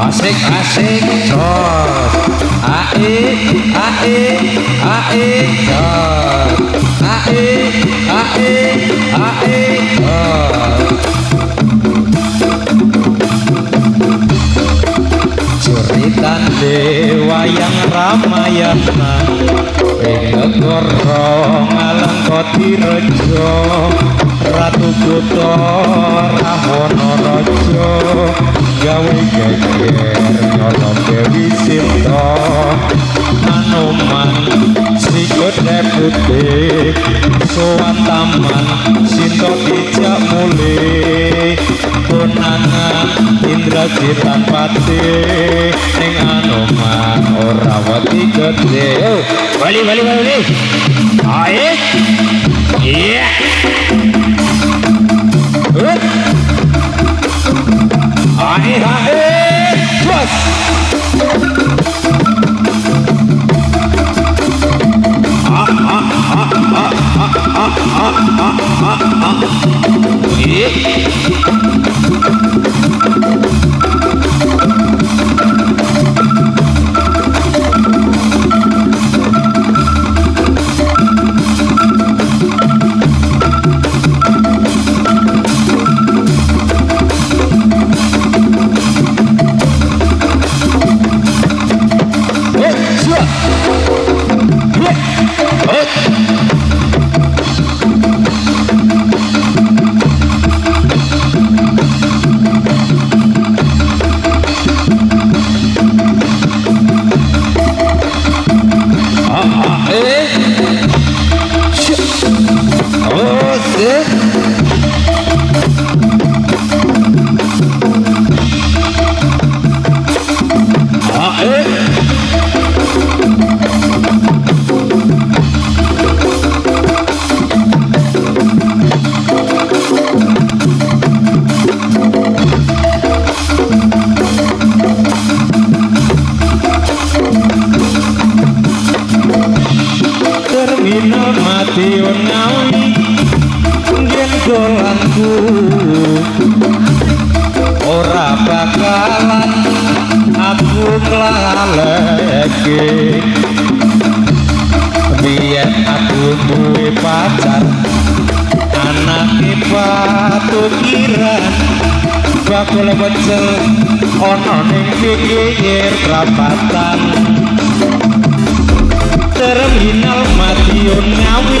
asik jos, ae jos, ae jos. Curitan dewa yang Ramayana, Endot Gorong Alengkoti Rejo, Ratu Buto Rahono Rejo, gawe geger nyolong Dewi Sinta, Anoman si gede putih, sowan taman Sinta dijak mulih, tunangan Indrajit lan Patih, ning Anoman ora wati gede. Balik. Baik. Iya. Terus. Ora bakalan aku nglaleke, biyen aku duwe pacar anake Batu Kiran, bakul becel ana ning pinggir perapatan Terminal Madiun Ngawi.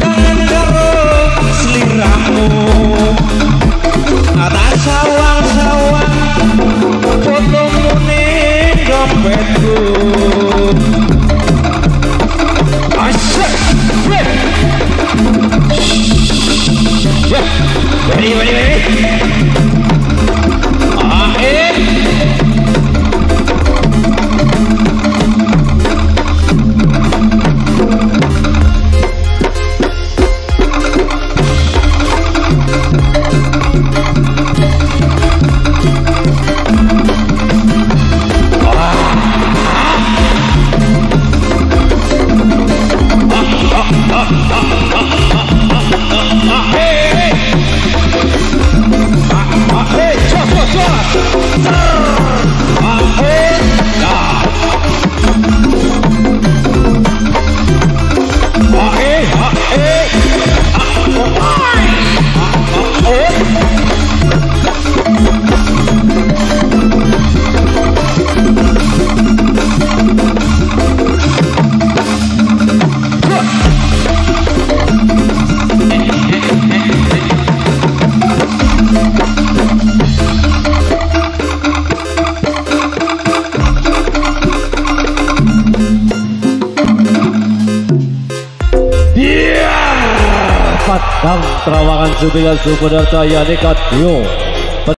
karo seliramu, atas sawang-sawang fotomu ning dompetku. Asyik beri Padang Trawangan Subian Sumber Daya Nikatio.